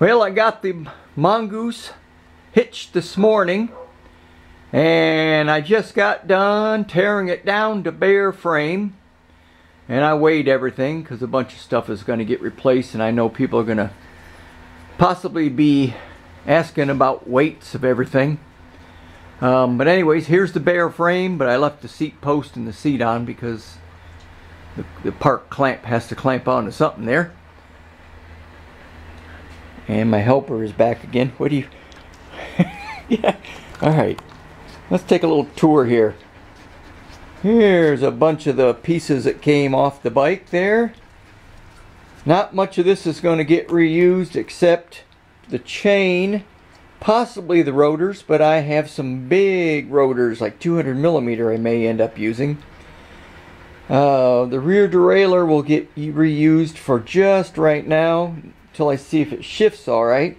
Well, I got the mongoose hitched this morning, and I just got done tearing it down to bare frame, and I weighed everything because a bunch of stuff is going to get replaced, and I know people are going to possibly be asking about weights of everything. But anyways, here's the bare frame, but I left the seat post and the seat on because the park clamp has to clamp onto something there. And my helper is back again. What do you... Yeah. Alright. Let's take a little tour here. Here's a bunch of the pieces that came off the bike there. Not much of this is going to get reused except the chain, possibly the rotors, but I have some big rotors, like 200mm I may end up using. The rear derailleur will get reused for just right now until I see if it shifts all right.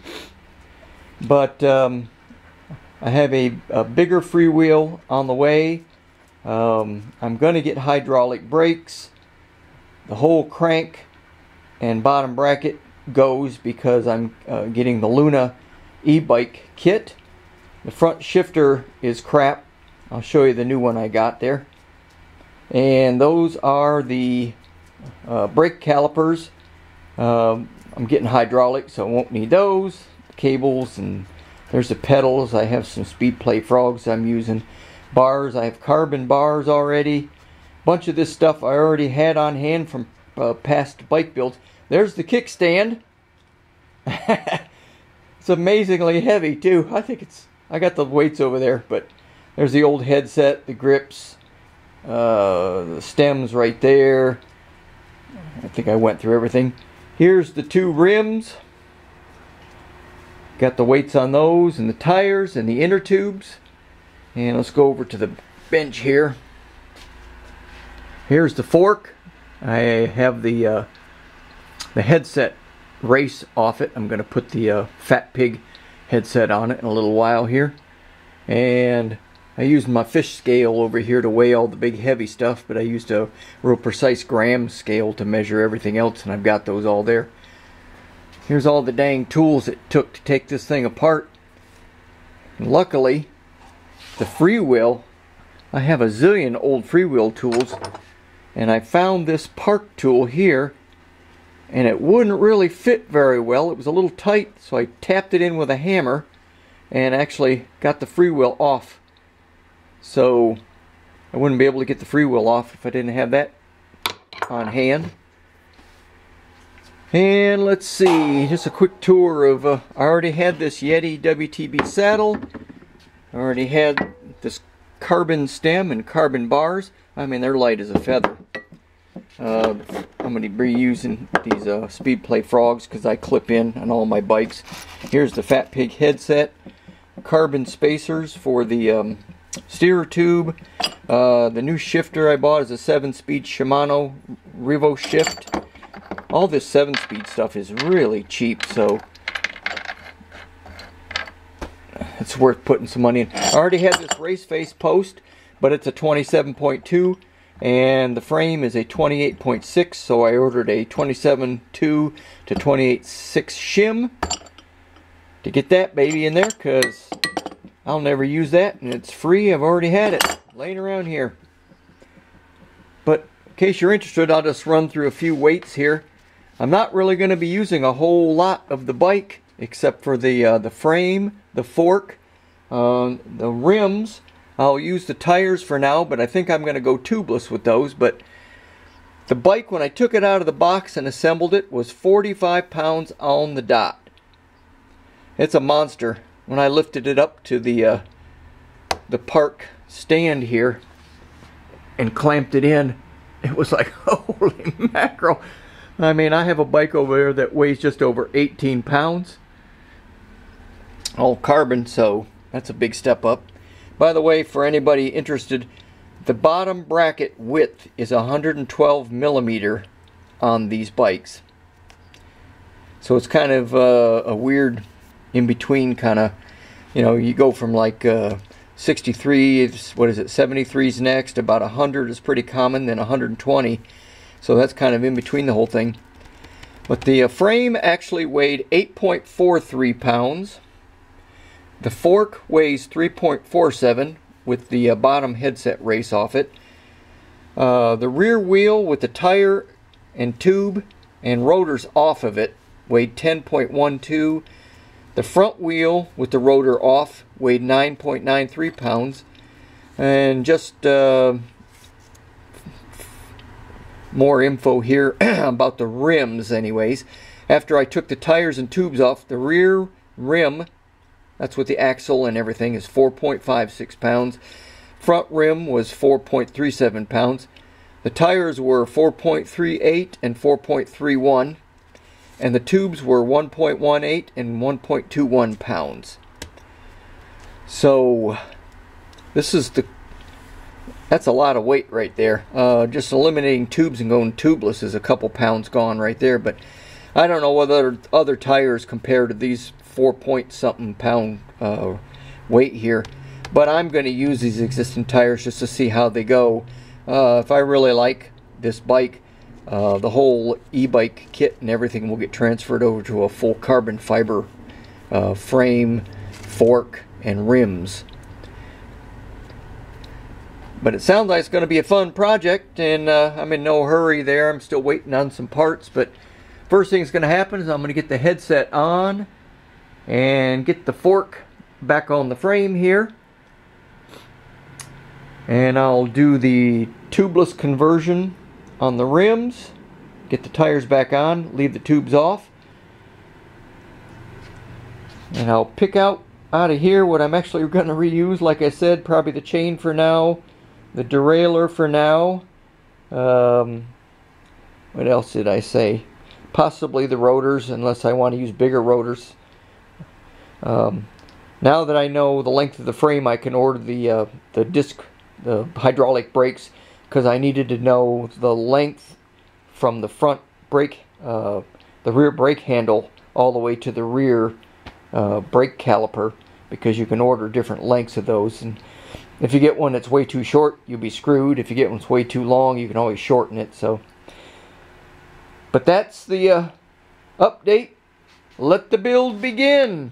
But I have a bigger freewheel on the way. I'm going to get hydraulic brakes. The whole crank and bottom bracket goes because I'm getting the Luna e-bike kit. The front shifter is crap. I'll show you the new one I got there. And those are the brake calipers. I'm getting hydraulic, so I won't need those. The cables, and there's the pedals. I have some Speedplay frogs I'm using. Bars, I have carbon bars already. A bunch of this stuff I already had on hand from past bike builds. There's the kickstand. It's amazingly heavy too. I think it's... I got the weights over there, but there's the old headset, the grips, the stems right there. I think I went through everything. Here's the two rims. Got the weights on those, and the tires, and the inner tubes. And let's go over to the bench here. Here's the fork. I have the headset race off it. I'm going to put the Fat Pig headset on it in a little while here. And I used my fish scale over here to weigh all the big heavy stuff, but I used a real precise gram scale to measure everything else, and I've got those all there. Here's all the dang tools it took to take this thing apart. And luckily, the freewheel, I have a zillion old freewheel tools, and I found this park tool here, and it wouldn't really fit very well. It was a little tight, so I tapped it in with a hammer and actually got the freewheel off. So I wouldn't be able to get the freewheel off if I didn't have that on hand. And let's see, just a quick tour of... I already had this Yeti WTB saddle. I already had this carbon stem and carbon bars. I mean, they're light as a feather. I'm going to be reusing these Speedplay frogs because I clip in on all my bikes. Here's the Fat Pig headset. Carbon spacers for the steerer tube. The new shifter I bought is a 7-speed Shimano Rivo shift. All this 7-speed stuff is really cheap, so it's worth putting some money in. I already had this Race Face post, but it's a 27.2. And the frame is a 28.6, so I ordered a 27.2 to 28.6 shim to get that baby in there, because I'll never use that, and it's free. I've already had it laying around here. But in case you're interested, I'll just run through a few weights here. I'm not really going to be using a whole lot of the bike, except for the frame, the fork, the rims. I'll use the tires for now, but I think I'm going to go tubeless with those. But the bike, when I took it out of the box and assembled it, was 45 pounds on the dot. It's a monster. When I lifted it up to the park stand here and clamped it in, it was like, holy mackerel. I mean, I have a bike over there that weighs just over 18 pounds. All carbon, so that's a big step up. By the way, for anybody interested, the bottom bracket width is 112mm on these bikes. So it's kind of a weird in-between kind of, you know, you go from like 63, what is it, 73's next, about 100 is pretty common, then 120. So that's kind of in between the whole thing. But the frame actually weighed 8.43 pounds. The fork weighs 3.47 with the bottom headset race off it. The rear wheel with the tire and tube and rotors off of it weighed 10.12. The front wheel with the rotor off weighed 9.93 pounds. And just more info here about the rims anyways. After I took the tires and tubes off, the rear rim, that's with the axle and everything, is 4.56 pounds. Front rim was 4.37 pounds. The tires were 4.38 and 4.31. And the tubes were 1.18 and 1.21 pounds. So this is the, that's a lot of weight right there. Just eliminating tubes and going tubeless is a couple pounds gone right there. But I don't know whether other tires compare to these 4 point something pound weight here. But I'm going to use these existing tires just to see how they go. If I really like this bike, the whole e-bike kit and everything will get transferred over to a full carbon fiber frame, fork, and rims. But it sounds like it's going to be a fun project, and I'm in no hurry there. I'm still waiting on some parts, but first thing that's going to happen is I'm going to get the headset on and get the fork back on the frame here. And I'll do the tubeless conversion on the rims, get the tires back on, leave the tubes off. And I'll pick out of here what I'm actually going to reuse. Like I said, probably the chain for now, the derailleur for now, what else did I say, possibly the rotors unless I want to use bigger rotors. Now that I know the length of the frame, I can order the disc, the hydraulic brakes, because I needed to know the length from the front brake, the rear brake handle all the way to the rear brake caliper, because you can order different lengths of those. And if you get one that's way too short, you'll be screwed. If you get one that's way too long, you can always shorten it. So, but that's the update. Let the build begin.